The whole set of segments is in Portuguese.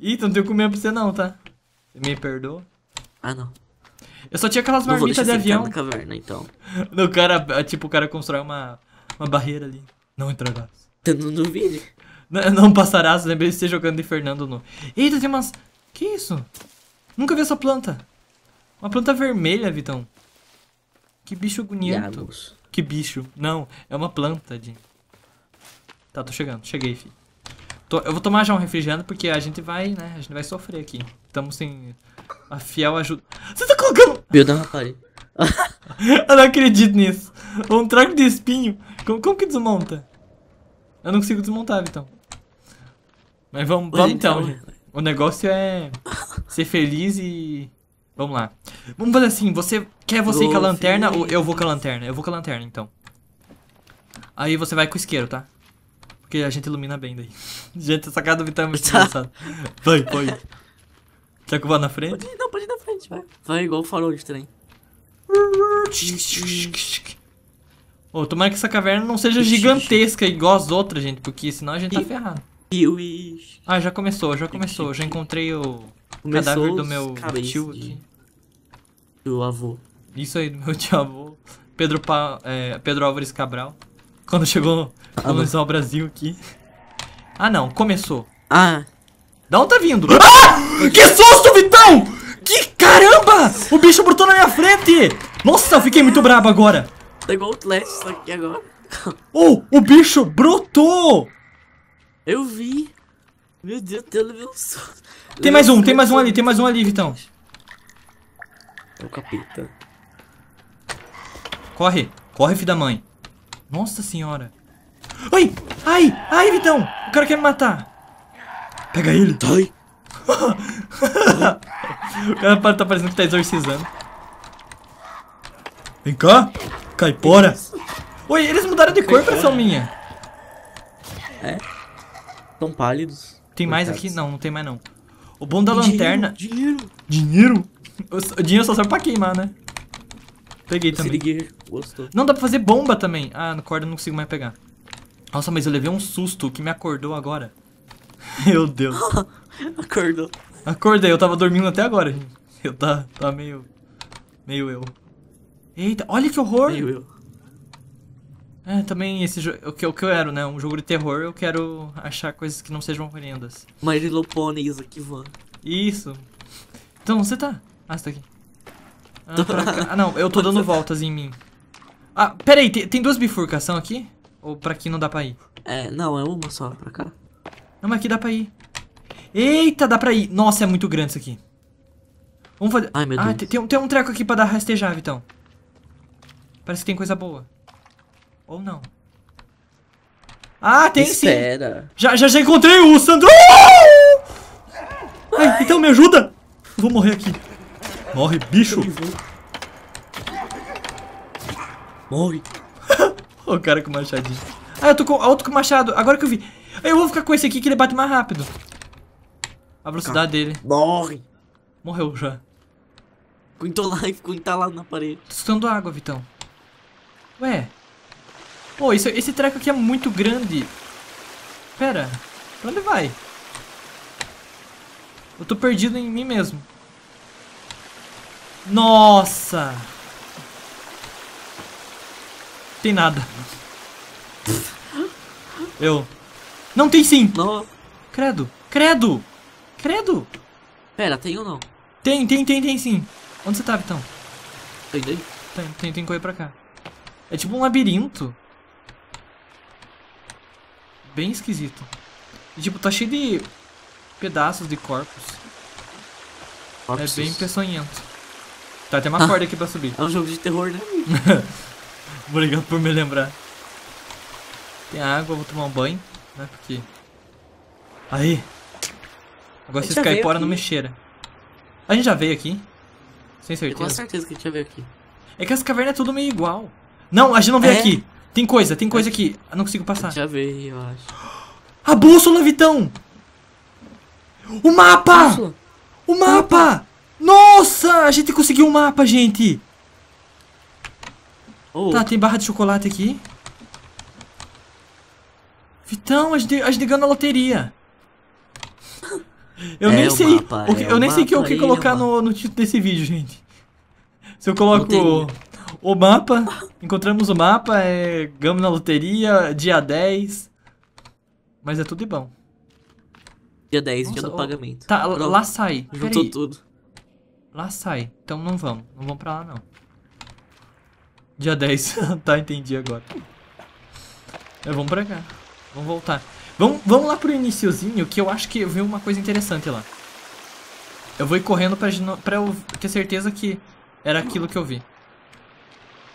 Ih, tu não tem comida pra você não, tá? Me perdoa. Ah, não. Eu só tinha aquelas marmitas de avião. Na caverna, então. O cara, tipo, o cara constrói uma barreira ali. Não entrarás. Não duvide. Não passarás, lembrei de você jogando de Fernando no... Eita, tem umas... Que isso? Nunca vi essa planta. Uma planta vermelha, Vitão. Que bicho bonito. Que bicho. Não, é uma planta de... Tá, tô chegando. Cheguei, filho. Eu vou tomar já um refrigerante porque a gente vai, né? A gente vai sofrer aqui. Estamos sem a fiel ajuda. Você tá colocando... Meu Deus, rapaz. Eu não acredito nisso. Um trago de espinho. Como que desmonta? Eu não consigo desmontar, Vitão. Mas vamos então, gente. O negócio é ser feliz e... Vamos lá. Vamos fazer assim, você ir com a lanterna ou eu vou com a lanterna? Eu vou com a lanterna, então. Aí você vai com o isqueiro, tá? Porque a gente ilumina bem daí. Gente, essa cara do Vitão é muito engraçada. Vai. Quer que eu vá na frente? Pode ir na frente, vai. Vai igual o farol de trem. Oh, tomara que essa caverna não seja gigantesca igual as outras, gente. Porque senão a gente tá ferrado. Ah, já começou. Já encontrei o cadáver do meu tio aqui. Do avô. Isso aí, do meu tio avô. Pedro Álvares Cabral. Quando chegou ao Brasil aqui. Ah, não. Começou. Ah. Da onde tá vindo? Ah! Que susto, Vitão! Que caramba! O bicho brotou na minha frente! Nossa, eu fiquei muito brabo agora. Tá igual o Clash aqui agora. Oh, o bicho brotou! Eu vi. Meu Deus, eu levei um susto. Tem mais um ali, Vitão. É o capeta. Corre, filho da mãe. Nossa senhora. Ai, Vitão. O cara quer me matar. Pega ele. Ai. O cara tá parecendo que tá exorcizando. Vem cá. Caipora. Oi, eles mudaram de cor pra ação minha. É? Tão pálidos. Tem mais aqui? Não, não tem mais não. O bom da lanterna... Dinheiro? O dinheiro só serve pra queimar, né? Peguei também. Gostou. Não, dá pra fazer bomba também. Ah, na corda eu não consigo mais pegar. Nossa, mas eu levei um susto que me acordou agora. Meu Deus. Acordou. Acordei, eu tava dormindo até agora. Eu tava meio eu. Eita, olha que horror! É, também esse jogo. O que eu era, né? Um jogo de terror, eu quero achar coisas que não sejam horrendas. Mas pôneis aqui voando. Isso. Então, você tá? Ah, você tá aqui. Ah, não, eu tô dando voltas em mim. Ah, peraí, tem duas bifurcações aqui? Ou pra aqui não dá pra ir? É, não, é uma só, pra cá. Não, mas aqui dá pra ir. Eita, dá pra ir. Nossa, é muito grande isso aqui. Vamos fazer. Ai, meu Deus. Ah, tem um treco aqui pra dar rastejar, Vitão. Parece que tem coisa boa. Ou não. Ah, tem sim. Já encontrei o Sandro. Ai, então me ajuda. Vou morrer aqui. Morre, bicho. Morre. O cara com o machadinho. Ah, eu tô com outro com o machado. Agora que eu vi. Eu vou ficar com esse aqui que ele bate mais rápido. A velocidade dele. Morre. Morreu já. Ficou entalado na parede. Tô soltando água, Vitão. Ué. Pô, esse treco aqui é muito grande. Pera, pra onde vai? Eu tô perdido em mim mesmo. Nossa. Tem nada. Eu. Não tem sim. Não. Credo. Pera, tem ou não? Tem sim. Onde você tá, Vitão? Tem coisa pra cá. É tipo um labirinto. Bem esquisito. E, tipo, tá cheio de pedaços de corpos. É bem peçonhento. Tá, tem uma corda aqui pra subir. É um jogo de terror, né? Obrigado por me lembrar. Tem água, vou tomar um banho. Né, porque... Aí. Agora vocês Caipora não mexeram. A gente já veio aqui. Sem certeza. Eu tenho certeza que a gente já veio aqui. É que as cavernas é tudo meio igual. Não, a gente não veio aqui. Tem coisa aqui. Eu não consigo passar. Já veio, eu acho. A bússola, Vitão! O mapa! Bússola. O mapa! Nossa, a gente conseguiu um mapa, gente. Oh. Tá, tem barra de chocolate aqui. Vitão, a gente ganhou na loteria. Eu nem sei o que colocar no título desse vídeo, gente. Se eu coloco o mapa, encontramos o mapa, ganhamos na loteria, dia 10. Mas é tudo de bom. Dia 10, nossa, dia do pagamento. Tá, pronto. Lá sai. Juntou tudo. Lá sai. Então não vamos. Não vamos pra lá, não. Dia 10. Tá, entendi agora. Vamos pra cá. Vamos voltar. Vamos lá pro iniciozinho, que eu acho que eu vi uma coisa interessante lá. Eu vou ir correndo pra eu ter certeza que era aquilo que eu vi.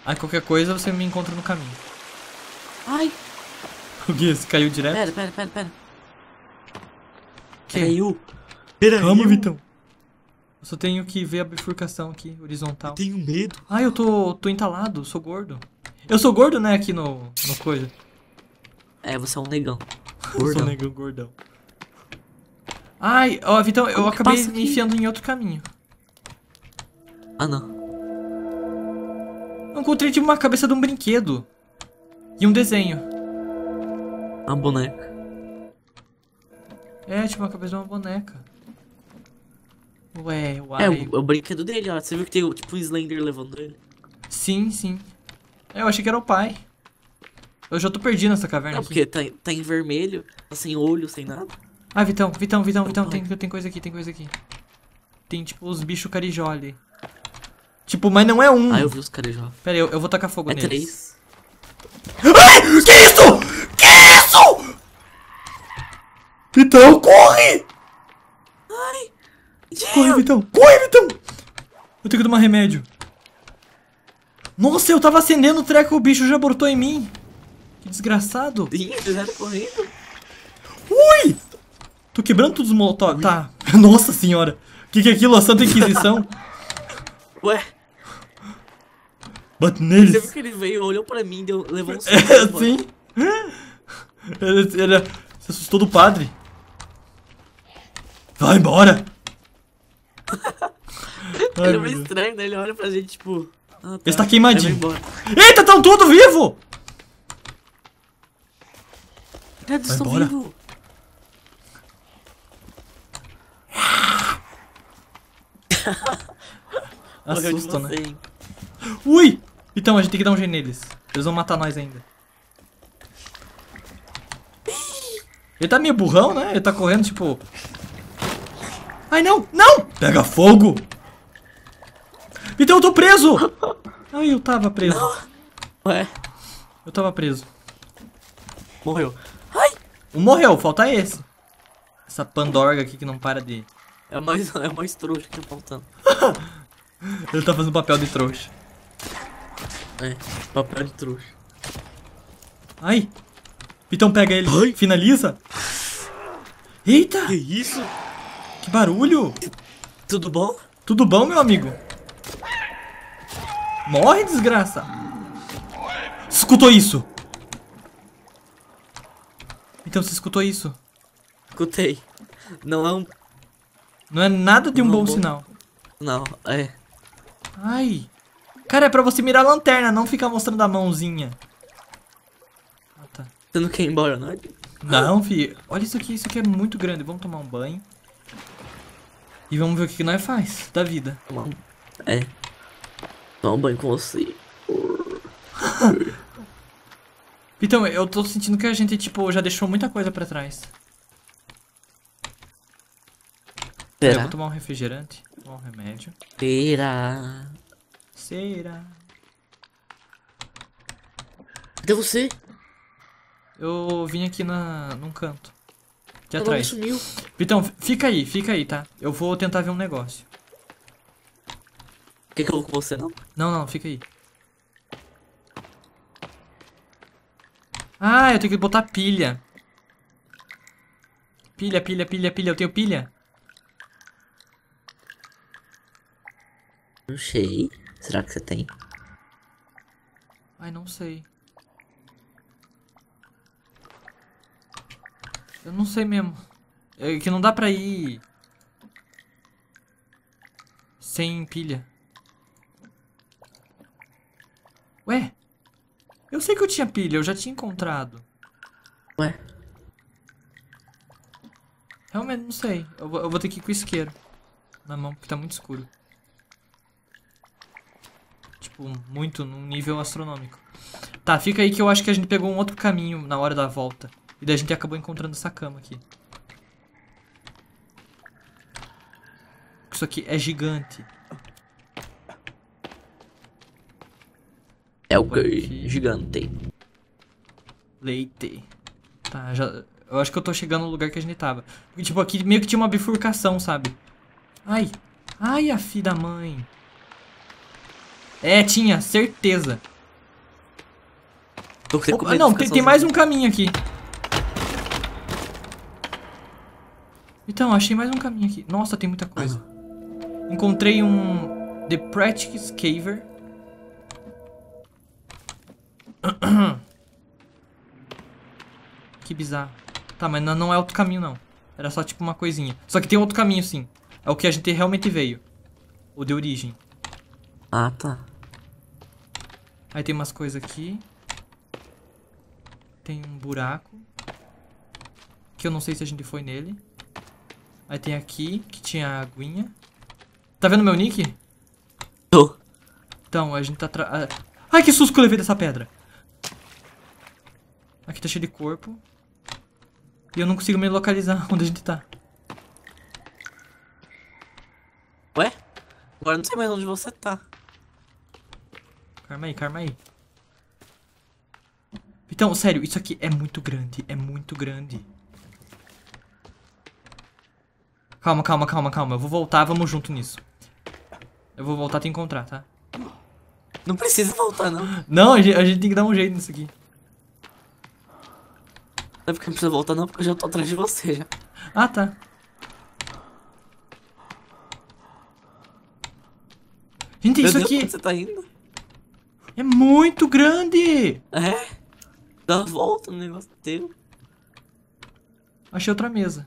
Aí qualquer coisa você me encontra no caminho. Ai. O que? Você caiu direto? Pera. Caiu. Calma, Vitão. Eu só tenho que ver a bifurcação aqui, horizontal. Eu tenho medo. Ah, eu tô entalado, sou gordo. Eu sou gordo, né, aqui no coisa. É, você é um negão. Eu sou um negão gordão. Ai, ó, Vitão, eu acabei me enfiando em outro caminho. Ah, não. Eu encontrei tipo uma cabeça de um brinquedo. E um desenho. Uma boneca. É, tipo, uma cabeça de uma boneca. Ué, uai. É o brinquedo dele, ó. Você viu que tem, tipo, um Slender levando ele? Sim, sim. Eu achei que era o pai. Eu já tô perdido nessa caverna aqui. É, porque tá em vermelho, tá sem olho, sem nada. Ah, Vitão, tem coisa aqui, tem coisa aqui. Tem, tipo, os bichos carijó ali. Tipo, mas não é um. Ah, eu vi os carijó. Pera aí, eu vou tacar fogo neles. É três. Ai, que isso? Que isso? Vitão, corre! Ai! Corre, Vitão! Eu tenho que tomar remédio. Nossa, eu tava acendendo o treco, o bicho já brotou em mim. Que desgraçado. Ih, já tá correndo. Ui! Tô quebrando todos os molotov. Tá. Nossa senhora. O que é aquilo? A Santa Inquisição? Ué? Bate neles. Você viu que ele veio, olhou pra mim, levou um susto. É, sim. Ele se assustou do padre. Vai embora! Ele é meio estranho, né? Ele olha pra gente tipo. Ah, tá. Ele tá queimadinho. Eita, tão todo vivo! Eu estou vivo! Assusta, né? Ui! Então, a gente tem que dar um G neles. Eles vão matar nós ainda. Ele tá meio burrão, né? Ele tá correndo, tipo... Ai, não! Não! Pega fogo! Então eu tô preso! Ai, eu tava preso. Não. Ué? Eu tava preso. Morreu. Ai! Um morreu, falta esse. Essa pandorga aqui que não para de... É mais trouxa que tá faltando. Ele tá fazendo papel de trouxa. É, papel de trouxa. Ai! Então pega ele, ai, finaliza. Eita! Que isso? Que barulho! Tudo bom? Tudo bom, meu amigo? Morre, desgraça! Escutou isso? Então você escutou isso? Escutei. Não é um... Não é nada de um bom sinal. Não, é... Ai! Cara, é pra você mirar a lanterna, não ficar mostrando a mãozinha. Você não quer ir embora, não? Não, filho. Olha isso aqui é muito grande. Vamos tomar um banho. E vamos ver o que nós faz da vida. Tomar um banho com você. Então, eu tô sentindo que a gente, tipo, já deixou muita coisa pra trás. Será? Eu vou tomar um refrigerante, tomar um remédio. Será? Cadê você? Eu vim aqui num canto. Aqui atrás. Sumiu. Vitão, fica aí, tá? Eu vou tentar ver um negócio. Quer que eu vou com você, não? Não, fica aí. Ah, eu tenho que botar pilha. Pilha. Eu tenho pilha? Não sei. Será que você tem? Ai, não sei. Eu não sei mesmo. É que não dá pra ir sem pilha. Ué? Eu sei que eu tinha pilha, eu já tinha encontrado. Ué? Realmente, não sei. Eu vou ter que ir com o isqueiro na mão, porque tá muito escuro. Tipo, muito, num nível astronômico. Tá, fica aí que eu acho que a gente pegou um outro caminho na hora da volta. E daí a gente acabou encontrando essa cama aqui. Isso aqui é gigante. É o que? Gigante. Leite. Tá, já... Eu acho que eu tô chegando no lugar que a gente tava. Porque, tipo, aqui meio que tinha uma bifurcação, sabe? Ai. Ai, a filha da mãe. É, tinha. Certeza. Tô com medo. Não, tem mais um caminho aqui. Então, achei mais um caminho aqui. Nossa, tem muita coisa. Encontrei um... The Practice Caver. Que bizarro. Tá, mas não é outro caminho, não. Era só tipo uma coisinha. Só que tem outro caminho, sim. É o que a gente realmente veio. O de origem. Ah, tá. Aí tem umas coisas aqui. Tem um buraco. Que eu não sei se a gente foi nele. Aí tem aqui, que tinha a aguinha. Tá vendo meu nick? Tô. Então, a gente tá... Ai, que susto que eu levei dessa pedra. Aqui tá cheio de corpo. E eu não consigo me localizar onde a gente tá. Ué? Agora eu não sei mais onde você tá. Calma aí, calma aí. Então, sério, isso aqui é muito grande. É muito grande. Calma, calma, calma, calma. Eu vou voltar, vamos junto nisso. Eu vou voltar a te encontrar, tá? Não precisa voltar, não. Não, a gente tem que dar um jeito nisso aqui. Não é porque não precisa voltar, não, porque eu já tô atrás de você, já. Ah, tá. Gente, meu isso Deus, aqui... Onde você tá indo? É muito grande! É? Dá uma volta no negócio teu. Achei outra mesa.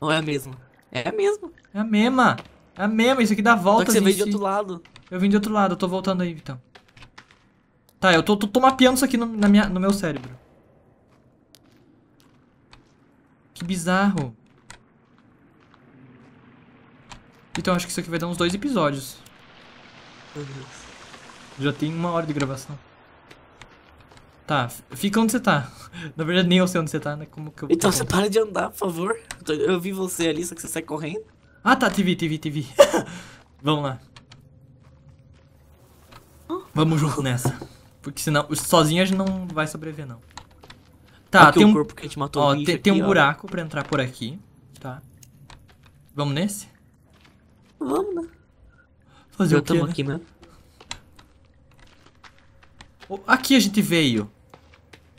Não é a mesma. É a mesma. É a mesma. É a mesma. Isso aqui dá volta. Só que você veio de outro lado. Eu vim de outro lado. Eu tô voltando aí, Vitão. Tá, eu tô mapeando isso aqui no meu cérebro. Que bizarro. Então, acho que isso aqui vai dar uns 2 episódios. Meu Deus. Já tem 1 hora de gravação. Tá, fica onde você tá. Na verdade, nem eu sei onde você tá, né? Como que eu... Então você para de andar, por favor. Eu vi você ali, só que você sai correndo. Ah, tá, te vi. Vamos lá. Vamos junto nessa. Porque senão, sozinho a gente não vai sobreviver, não. Tá, aqui tem um... corpo que a gente matou. Ó, tem um buraco pra entrar por aqui, tá? Vamos nesse? Vamos, né? Fazer o quê, né? Aqui mesmo. Aqui a gente veio.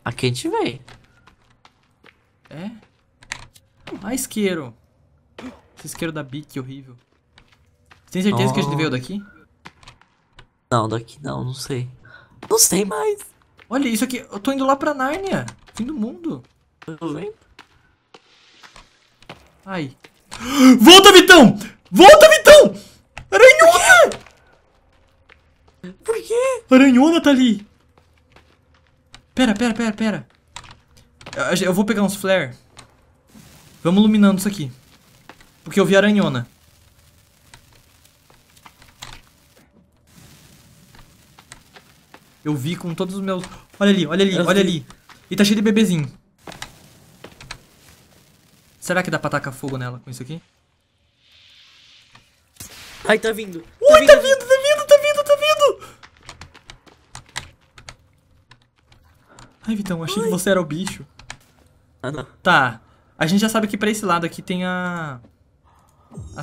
Aqui a gente veio. É? Ah, isqueiro. Esse isqueiro da Bic, horrível. Você tem certeza que a gente veio daqui? Não, daqui não, não sei. Não sei mais. Olha isso aqui, eu tô indo lá pra Nárnia. Fim do mundo. Tô vendo. Ai. Volta, Vitão! Volta, Vitão! Aranhona! Por quê? Aranhona tá ali. Pera. Eu vou pegar uns flare. Vamos iluminando isso aqui. Porque eu vi aranhona. Eu vi com todos os meus... Olha ali. E tá cheio de bebezinho. Será que dá pra tacar fogo nela com isso aqui? Ai, tá vindo. Ui, tá vindo. Ai, Vitão, achei que você era o bicho. Ah, não. Tá. A gente já sabe que pra esse lado aqui tem a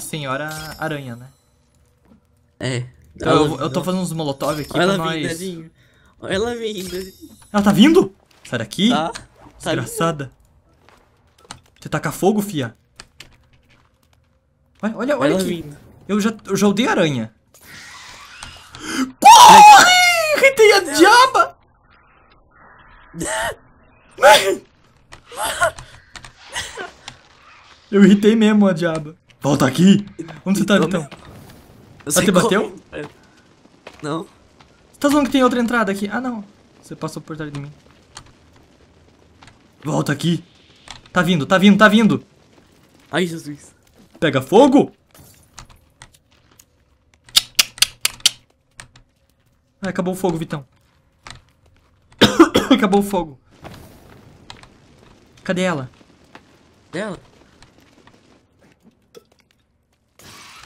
senhora aranha, né? É. Então eu tô fazendo uns molotov aqui pra nós. Ela vindo. Ela tá vindo? Sai daqui. Tá. Desgraçada. Você taca fogo, fia. Olha aqui. Vindo. Eu já odeio aranha. Corre! Retei a diaba! Eu irritei mesmo a diaba. Volta aqui! Onde você tá, Vitão? Você bateu? Não. Você tá falando que tem outra entrada aqui? Ah, não. Você passou por trás de mim. Volta aqui. Tá vindo, tá vindo, tá vindo. Ai, Jesus. Pega fogo. Ai, acabou o fogo, Vitão. Acabou o fogo. Cadê ela? Cadê ela?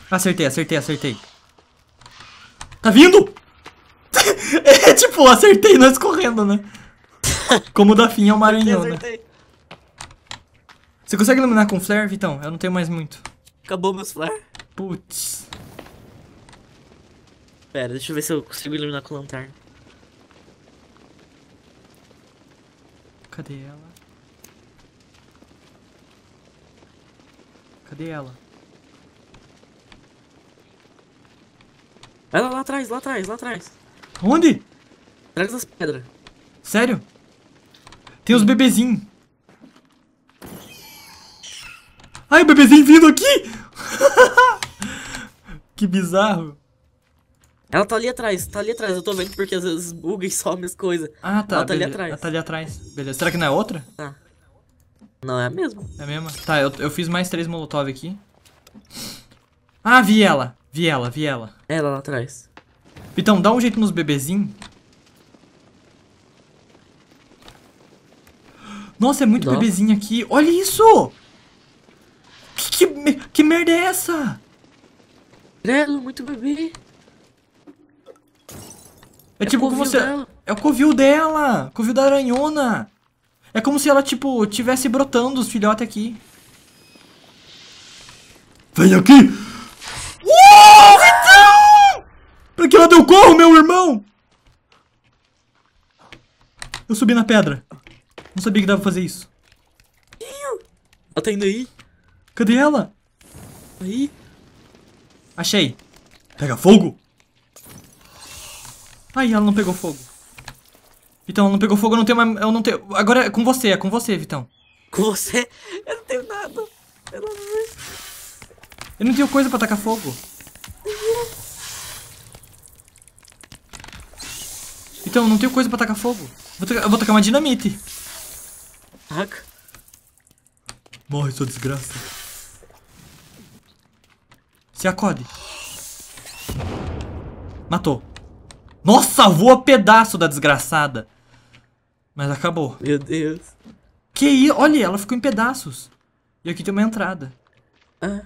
Acertei, acertei, acertei. Tá vindo? É tipo, acertei nós correndo, né? Como o Dafim é o Maranhão, né? Você consegue iluminar com flare, Vitão? Eu não tenho mais muito. Acabou meus flare? Putz. Pera, deixa eu ver se eu consigo iluminar com lanterna. Cadê ela? Cadê ela? Ela lá atrás, lá atrás, lá atrás. Onde? Atrás das pedras. Sério? Tem os bebezinhos. Ai, o bebezinho vindo aqui! Que bizarro. Ela tá ali atrás, eu tô vendo porque às vezes buga e some as coisas. Ah, tá. Ela tá ali atrás. Ela tá ali atrás. Beleza. Será que não é outra? Tá. Não, é a mesma. É a mesma? Tá, eu fiz mais 3 molotov aqui. Ah, vi ela. Vi ela, vi ela. Ela lá atrás. Vitão, dá um jeito nos bebezinhos. Nossa, é muito bebezinho aqui. Olha isso! Que merda é essa? Grelo, muito bebê. É tipo como se... É o covil dela. Covil da aranhona. É como se ela, tipo, tivesse brotando os filhotes aqui. Vem aqui! Uou! Então! Pra que ela deu corro, meu irmão? Eu subi na pedra. Não sabia que dava pra fazer isso. Ela tá indo aí. Cadê ela? Aí. Achei. Pega fogo. Ai, ela não pegou fogo. Vitão, ela não pegou fogo, eu não tenho mais... Eu não tenho... Agora é com você, Vitão. Com você? Eu não tenho nada. Eu não sei. Eu não tenho coisa pra tacar fogo. Vitão, eu não tenho coisa pra tacar fogo. Eu vou tacar uma dinamite. Taca. Morre, sua desgraça. Se acode. Matou. Nossa, voa pedaço da desgraçada. Mas acabou. Meu Deus. Que isso? Olha, ela ficou em pedaços. E aqui tem uma entrada. Ah.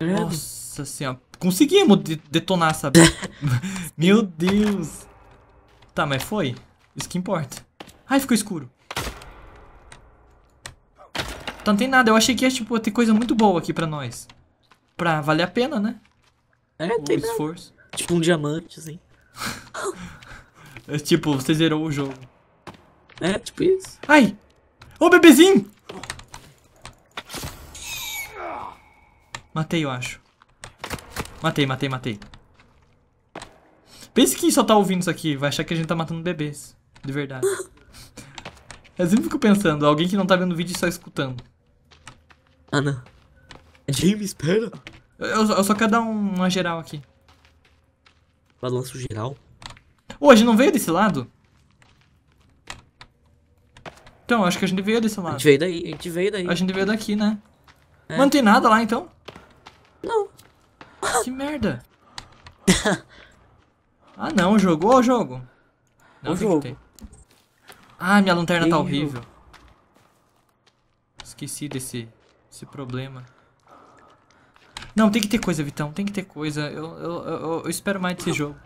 Nossa senhora. Conseguimos detonar essa... Meu Deus. Tá, mas foi. Isso que importa. Ai, ficou escuro. Tá, não tem nada. Eu achei que ia, tipo, ter coisa muito boa aqui pra nós. Pra valer a pena, né? É, o tem esforço. Tipo um diamante, assim. É tipo, você zerou o jogo. É, tipo isso. Ai! Ô, bebezinho! Matei, eu acho. Matei, matei, matei. Pense que quem só tá ouvindo isso aqui vai achar que a gente tá matando bebês. De verdade. Eu sempre fico pensando, alguém que não tá vendo o vídeo e só escutando. Ah, não. Jimmy, espera. Eu só quero dar uma geral aqui. Balanço geral. Ô, a gente não veio desse lado? Então, acho que a gente veio desse lado. A gente veio daí, a gente veio daí. A gente veio daqui, né? É. Mas não tem nada lá, então? Não. Que merda. Ah, não, jogo. Ô, jogo. Não, o jogo. Que tem. Ah, minha lanterna tá horrível. Esqueci desse problema. Não, tem que ter coisa, Vitão. Tem que ter coisa. Eu espero mais desse jogo.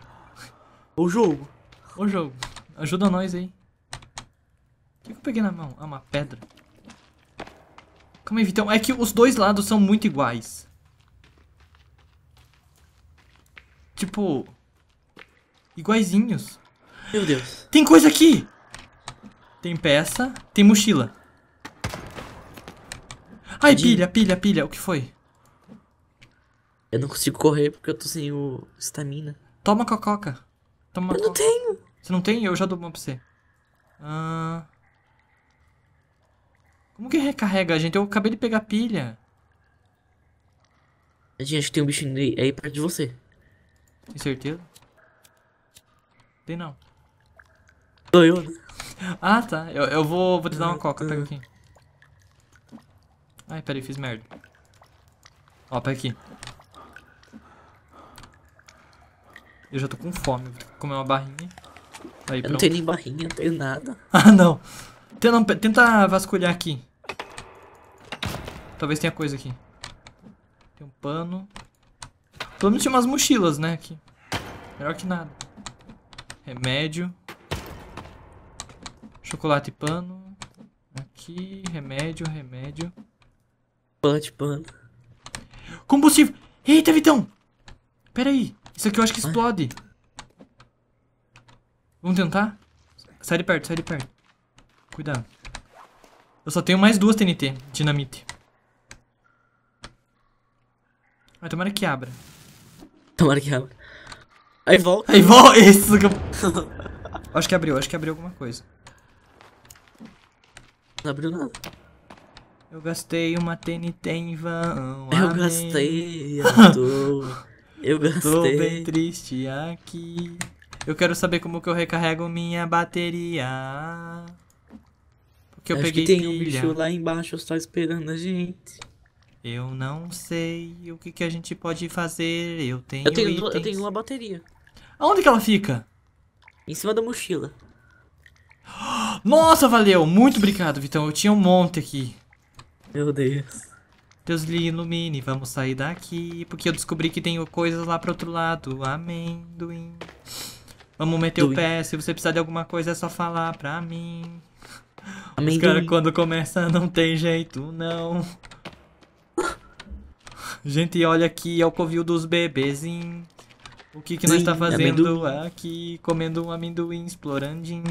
O jogo. O jogo. Ajuda nós aí. O que eu peguei na mão? Ah, uma pedra. Calma aí, Vitão. É que os dois lados são muito iguais. Tipo... Iguaizinhos. Meu Deus. Tem coisa aqui. Tem peça. Tem mochila. Ai, pilha, pilha, pilha. O que foi? Eu não consigo correr porque eu tô sem o estamina. Toma coca. Toma. Eu não tenho. Você não tem? Eu já dou uma pra você. Como que recarrega, gente? Eu acabei de pegar pilha. Gente, acho que tem um bichinho aí perto de você. Tem certeza? Tem não. Sou eu. Ah, tá. Eu vou te dar uma coca. Pega aqui. Ai, peraí, fiz merda. Ó, pega aqui. Eu já tô com fome, vou comer uma barrinha. Aí, eu não tenho nem barrinha, não tenho nada. Ah, não. Tenta vasculhar aqui. Talvez tenha coisa aqui. Tem um pano. Pelo menos tinha umas mochilas, né? Aqui. Melhor que nada. Remédio. Chocolate e pano. Aqui, remédio. Pano de pano. Combustível. Eita, Vitão. Pera aí. Isso aqui eu acho que explode. Vamos tentar? Sai de perto, sai de perto. Cuidado. Eu só tenho mais 2 TNT, dinamite. Mas tomara que abra. Tomara que abra. Aí volta. Aí volta. Isso. Acho que abriu alguma coisa. Não abriu nada. Eu gastei uma TNT em vão. Eu amei. Gastei. Eu gastei. Tô bem triste aqui. Eu quero saber como que eu recarrego minha bateria. Porque eu acho peguei que tem pilha. Um bicho lá embaixo só esperando a gente. Eu não sei o que a gente pode fazer. Eu tenho uma bateria. Aonde que ela fica? Em cima da mochila. Nossa, valeu! Muito obrigado, Vitão. Eu tinha um monte aqui. Meu Deus. Deus lhe ilumine. Vamos sair daqui. Porque eu descobri que tem coisas lá pro outro lado. Amendoim. Vamos meter o pé. Se você precisar de alguma coisa, é só falar pra mim. Amendoim. Os caras, quando começa, não tem jeito, não. Gente, olha aqui, é o covil dos bebezinhos. O que nós tá fazendo aqui? Comendo um amendoim, explorandinho.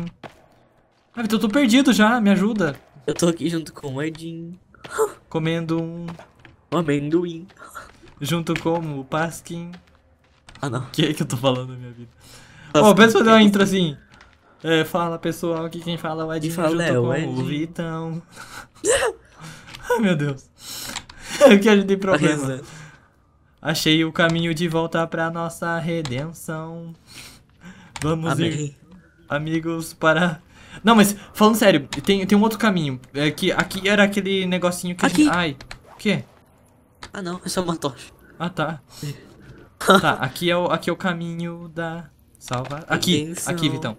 Ah, Vitor, eu tô perdido já, me ajuda. Eu tô aqui junto com o Edinho. Comendo um amendoim. Junto com o Pasquim. Ah, não. O que é que eu tô falando na minha vida? Ó, pensa fazer uma intro assim. É, fala, pessoal, que quem fala é o Edinho junto com o Vitão. Ai, meu Deus. Eu quero ter problema. Achei o caminho de volta pra nossa redenção. Vamos ir, amigos, para... Não, mas falando sério, tem um outro caminho. É que aqui era aquele negocinho que a gente... Ai, o quê? Ah, não, é só uma tocha. Ah, tá. Tá, aqui é o caminho da... Salva... Aqui, Vitão.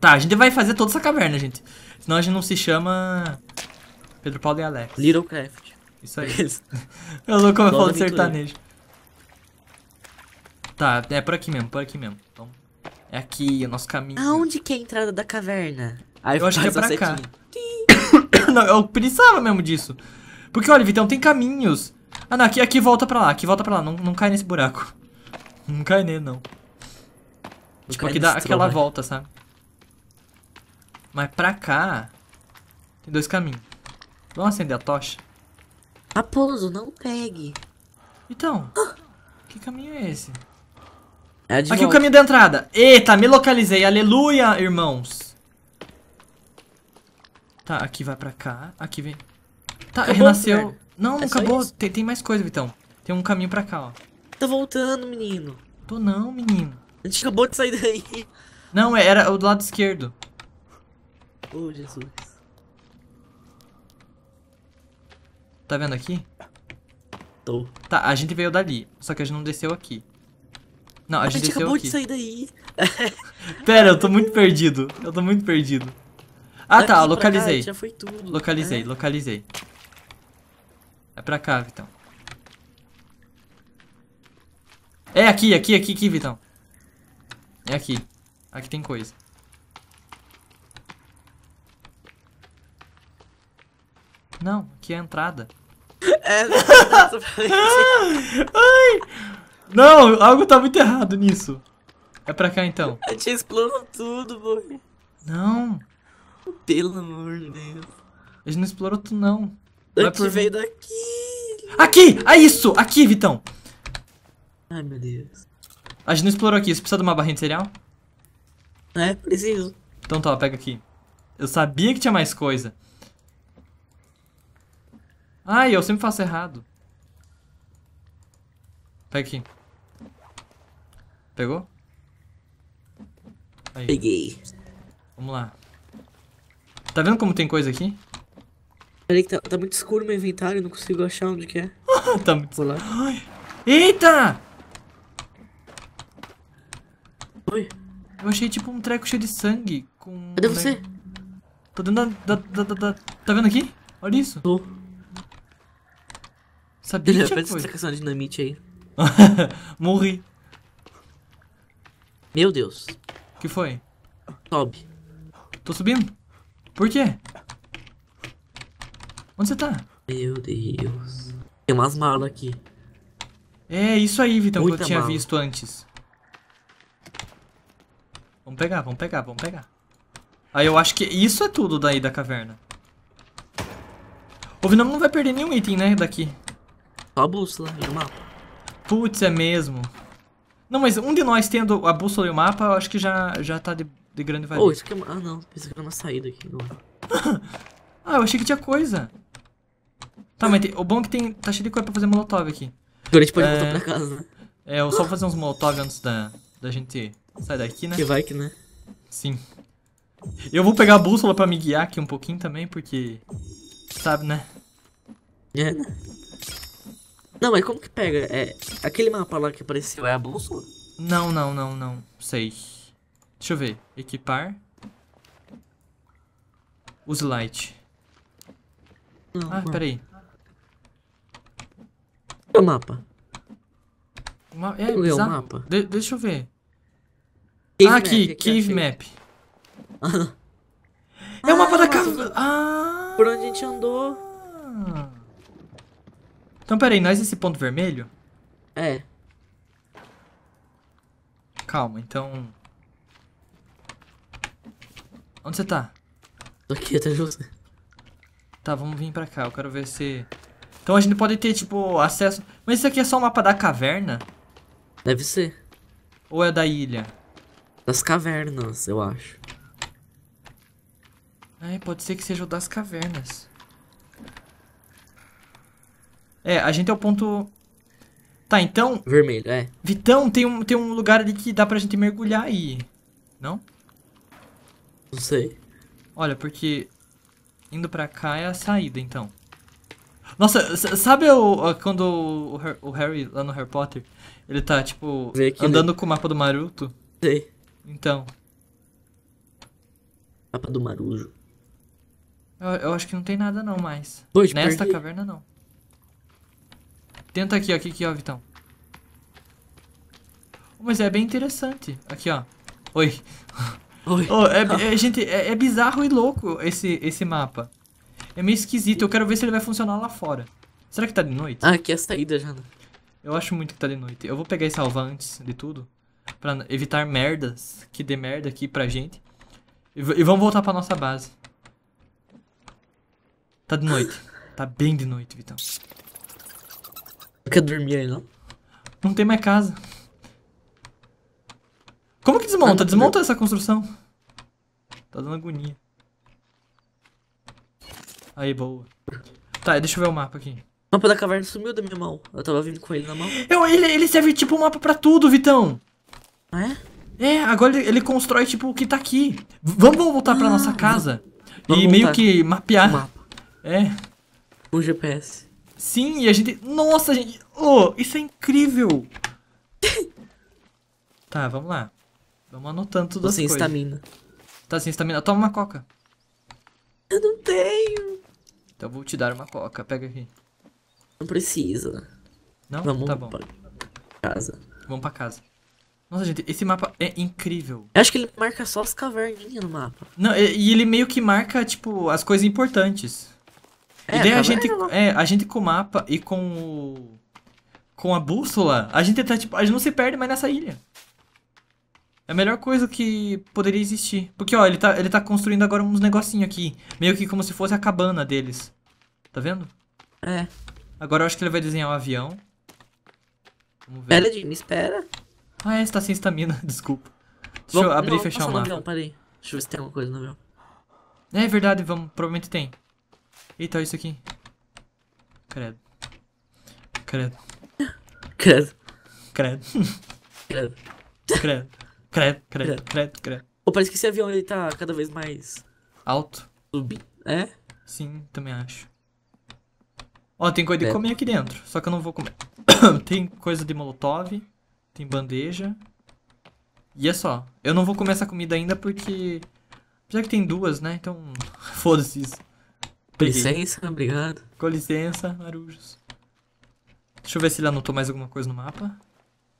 Tá, a gente vai fazer toda essa caverna, gente. Senão a gente não se chama... Pedro Paulo e Alex. Little Craft. Isso aí. Eu não como eu falo de sertanejo. Tá, é por aqui mesmo, Então, é aqui, é o nosso caminho. Aonde que é a entrada da caverna? Aí eu acho que é pra cá. Não, eu precisava mesmo disso. Porque, olha, Vitão, tem caminhos. Ah, não, aqui volta pra lá, Não cai nesse buraco. Não cai nele, não. Tipo, aqui dá aquela volta, sabe? Mas pra cá, tem 2 caminhos. Vamos acender a tocha? Raposo, não pegue. Então, que caminho é esse? É de aqui volta. O caminho da entrada. Eita, me localizei. Aleluia, irmãos. Tá, aqui vai pra cá. Aqui vem. Tá, acabou, renasceu. Cara. Não, acabou. Tem mais coisa, Vitão. Tem um caminho pra cá, ó. Tá voltando, menino. Tô não, menino. A gente acabou de sair daí. Não, era o do lado esquerdo. Oh, Jesus. Tá vendo aqui? Tô. Tá, a gente veio dali. Só que a gente não desceu aqui. Não, a gente desceu aqui. A gente acabou de sair daí. Pera, eu tô muito perdido. Ah, tá, localizei. Já foi tudo. Localizei. É pra cá, Vitão. É aqui, Vitão. É aqui. Aqui tem coisa. Não, aqui é a entrada. É, ai! Não, algo tá muito errado nisso. É pra cá então. A gente explorou tudo, boy. Não. Pelo amor de Deus. A gente não explorou tudo, não. A gente veio daqui. Aqui! É isso! Aqui, Vitão! Ai, meu Deus. A gente não explorou aqui. Você precisa de uma barrinha de cereal? É, preciso. Então tá, pega aqui. Eu sabia que tinha mais coisa. Ai, eu sempre faço errado. Pega aqui. Pegou? Aí. Peguei. Vamos lá. Tá vendo como tem coisa aqui? Peraí que tá muito escuro meu inventário, não consigo achar onde que é. Tá muito escuro. Eita! Oi? Eu achei tipo um treco cheio de sangue com... Cadê você? Tô dentro da... Tá vendo aqui? Olha isso. Tô. Sabia que tinha coisa. Tá caçando dinamite aí. Morri. Meu Deus. O que foi? Sobe. Tô subindo? Por quê? Onde você tá? Meu Deus. Tem umas malas aqui. É isso aí, Vitão, que eu tinha visto antes. Vamos pegar, vamos pegar, vamos pegar. Aí eu acho que isso é tudo daí da caverna. O Vinamo não vai perder nenhum item, né, daqui. Só a bússola e o mapa. Putz, é mesmo. Não, mas um de nós tendo a bússola e o mapa, eu acho que já tá de grande valia. Oh, isso aqui é uma... Ah, não. Pensei que era uma saída aqui. Ah, eu achei que tinha coisa. Tá, mas o bom é que tem... Tá cheio de coisa pra fazer molotov aqui. Agora a gente pode voltar pra casa, né? É, eu só vou fazer uns molotov antes da gente sair daqui, né? Que vai que, né? Sim. Eu vou pegar a bússola pra me guiar aqui um pouquinho também, porque... Sabe, né? É, né? Não, mas como que pega? É aquele mapa lá que apareceu é a bússola? Não, não, não, não. Sei. Deixa eu ver. Equipar. Use light. Não, ah, peraí. É o mapa. É o mapa. Deixa eu ver. Cave map, aqui. Cave map. É o mapa da casa. Ah! Por onde a gente andou. Então, peraí, nós esse ponto vermelho? É. Calma, então... Onde você tá? Tô aqui, até você. Tá, vamos vir pra cá, eu quero ver se... Então a gente pode ter, tipo, acesso... Mas isso aqui é só o mapa da caverna? Deve ser. Ou é da ilha? Das cavernas, eu acho. É, pode ser que seja o das cavernas. É, a gente é o ponto... Tá, então... Vermelho, é. Vitão, tem um lugar ali que dá pra gente mergulhar aí. Não? Não sei. Olha, porque... Indo pra cá é a saída, então. Nossa, sabe quando o Harry, lá no Harry Potter, ele tá, tipo, andando com o mapa do Maroto? Sei. Então. Mapa do Marujo. Eu acho que não tem nada não mais. Pois, nesta caverna, não. Tenta aqui, ó. Aqui, ó, Vitão. Mas é bem interessante. Aqui, ó. Oi. Oi. Oh, gente, é bizarro e louco esse mapa. É meio esquisito. Eu quero ver se ele vai funcionar lá fora. Será que tá de noite? Ah, aqui é a saída já. Eu acho muito que tá de noite. Eu vou pegar e salvar antes de tudo. Pra evitar merdas. Que dê merda aqui pra gente. E vamos voltar pra nossa base. Tá de noite. Tá bem de noite, Vitão. Quer dormir aí, não? Não tem mais casa. Como que desmonta? Desmonta essa construção. Tá dando agonia. Aí, boa. Tá, deixa eu ver o mapa aqui. O mapa da caverna sumiu da minha mão. Eu tava vindo com ele na mão. Ele serve tipo um mapa pra tudo, Vitão. Ah, é? É, agora ele constrói tipo o que tá aqui. Vamos voltar pra nossa casa. E meio que mapear. Mapa. É. O GPS. Sim, e a gente... Nossa, gente... Oh, isso é incrível! Tá, vamos lá. Vamos anotando tudo assim. Tô sem estamina. Tá sem estamina. Toma uma coca. Eu não tenho. Então eu vou te dar uma coca. Pega aqui. Não precisa. Não? Vamos tá bom. Pra casa. Vamos pra casa. Nossa, gente, esse mapa é incrível. Eu acho que ele marca só as caverninhas no mapa. Não, e ele meio que marca, tipo, as coisas importantes. E daí a gente com o mapa e com a bússola, a gente tá tipo, a gente não se perde mais nessa ilha. É a melhor coisa que poderia existir. Porque ó, ele tá construindo agora uns negocinhos aqui, meio que como se fosse a cabana deles. Tá vendo? É. Agora eu acho que ele vai desenhar um avião. Vamos ver. Pera, Jimmy, espera. Ah, é, você tá sem estamina, desculpa. Deixa eu abrir e fechar o mapa. Avião, peraí. Deixa eu ver se tem alguma coisa no avião. É verdade, vamos, provavelmente tem. Eita, olha isso aqui. Credo. Credo. Credo. Credo. Credo. Credo. Credo, credo, credo, credo. Oh, parece que esse avião ele tá cada vez mais... Alto? É? Sim, também acho. Ó, tem coisa de comer aqui dentro, só que eu não vou comer. Tem coisa de molotov, tem bandeja. E é só. Eu não vou comer essa comida ainda porque... apesar que tem duas, né? Então, foda-se isso. Peguei. Licença, obrigado. Com licença, marujos. Deixa eu ver se ele anotou mais alguma coisa no mapa.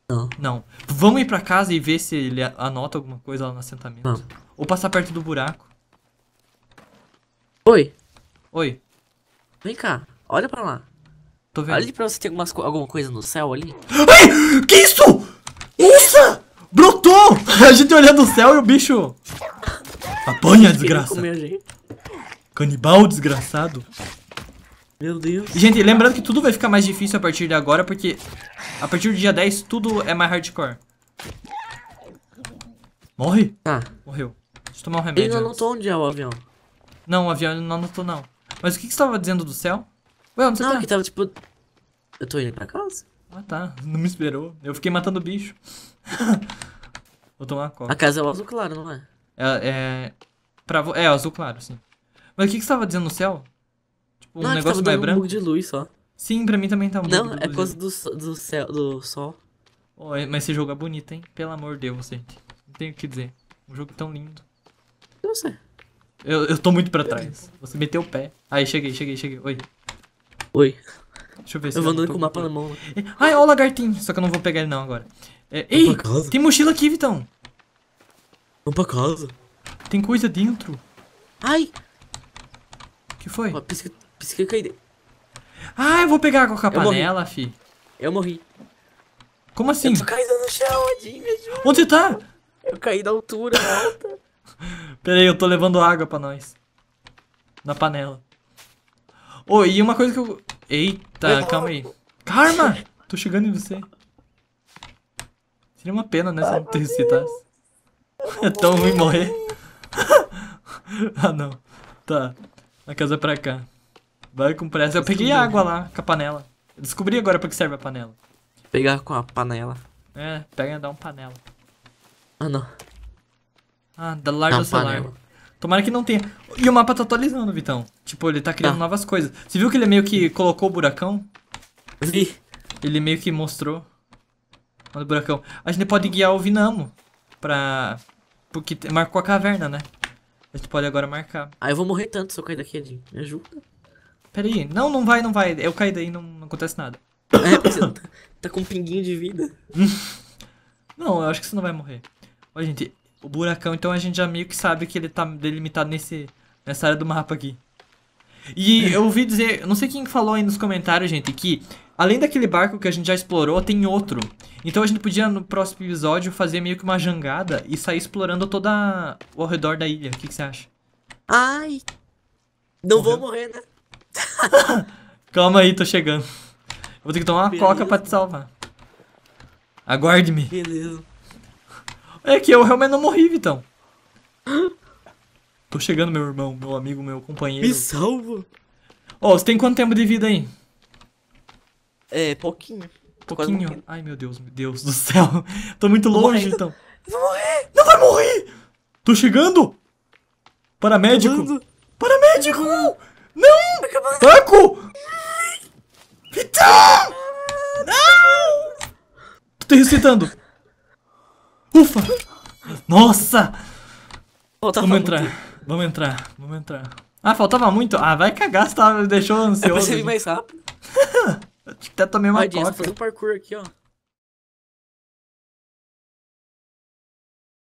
Não. Não. Vamos ir pra casa e ver se ele anota alguma coisa lá no assentamento. Não. Ou passar perto do buraco. Oi. Oi. Vem cá, olha pra lá. Tô vendo. Olha pra você ter alguma coisa no céu ali. Ai, que isso? Nossa! Brotou! A gente olhando o céu e o bicho... apanha, desgraça. Canibal, desgraçado. Meu Deus. E, gente, lembrando que tudo vai ficar mais difícil a partir de agora, porque a partir do dia 10 tudo é mais hardcore. Morre? Tá. Morreu. Deixa eu tomar um remédio. Ele não anotou onde é o avião. Não, o avião não anotou, não. Mas o que você tava dizendo do céu? Ué, onde você tá? Não, que tava tipo... eu tô indo pra casa. Ah, tá. Não me esperou. Eu fiquei matando o bicho. Vou tomar uma coca. A casa é o azul claro, não é? É azul claro, sim. Mas o que você tava dizendo no céu? Tipo, não, um negócio mais branco? Um bug de luz só. Sim, pra mim também tá um bug de luz. Não, é coisa do céu, do sol. Oh, mas esse jogo é bonito, hein? Pelo amor de Deus, gente. Não tenho o que dizer. Um jogo tão lindo. Eu sei. Eu tô muito pra trás. Você meteu o pé. Aí, cheguei. Oi. Oi. Deixa eu ver se eu vou andando com o mapa na mão. Ai, ó o lagartinho. Só que eu não vou pegar ele não agora. Ei, tem mochila aqui, Vitão. Vamos pra casa. Tem coisa dentro. Ai! O que foi? Pisquei e caí dentro. Ah, eu vou pegar com a panela, fi. Eu morri. Como assim? Eu tô caindo no chão, Odin, me ajuda. Onde você tá? Eu caí da altura, volta. Pera aí, eu tô levando água pra nós. Na panela. Ô, e uma coisa que eu... eita, calma aí. Karma! Tô chegando em você. Seria uma pena, né, se eu não te ressuscitasse. É tão ruim morrer. Ah, não. Tá. A casa é pra cá. Vai com pressa. Eu peguei água lá com a panela. Eu descobri agora pra que serve a panela. Pegar com a panela. É, pega e dá um panela. Ah, não. Ah, da larga do celular. Tomara que não tenha. E o mapa tá atualizando, Vitão. Tipo, ele tá criando novas coisas. Você viu que ele meio que colocou o buracão? Vi. Ele meio que mostrou. Olha o buracão. A gente pode guiar o Vinamo pra... porque marcou a caverna, né? A gente pode agora marcar. Ah, eu vou morrer tanto se eu cair daqui, Edinho. Me ajuda. Pera aí. Não, não vai. Eu caí daí, não acontece nada. É, porque você tá com um pinguinho de vida. Não, eu acho que você não vai morrer. Olha, gente, o buracão, então a gente já meio que sabe que ele tá delimitado nessa área do mapa aqui. E eu ouvi dizer, não sei quem falou aí nos comentários, gente, que além daquele barco que a gente já explorou, tem outro. Então a gente podia, no próximo episódio, fazer meio que uma jangada e sair explorando toda o redor da ilha. O que você acha? Ai, não vou morrer, né? Calma aí, tô chegando. Eu vou ter que tomar uma coca pra te salvar. Aguarde-me. Beleza. É que eu realmente não morri, Vitão. Tô chegando, meu irmão, meu amigo, meu companheiro. Me salva. Ó, você tem quanto tempo de vida aí? É, pouquinho. Pouquinho? Ai, meu Deus do céu. Tô muito longe, então. Vou morrer. Não vai morrer. Tô chegando. Paramédico. Paramédico. Não. Paco. Vitão. Não. Tô te ressuscitando. Ufa. Nossa. Vamos entrar. Ah, faltava muito? Ah, vai cagar, você tá, me deixou ansioso. Eu pensei mais rápido. Até tomei uma coca. Vai, Jess, fazer um parkour aqui, ó.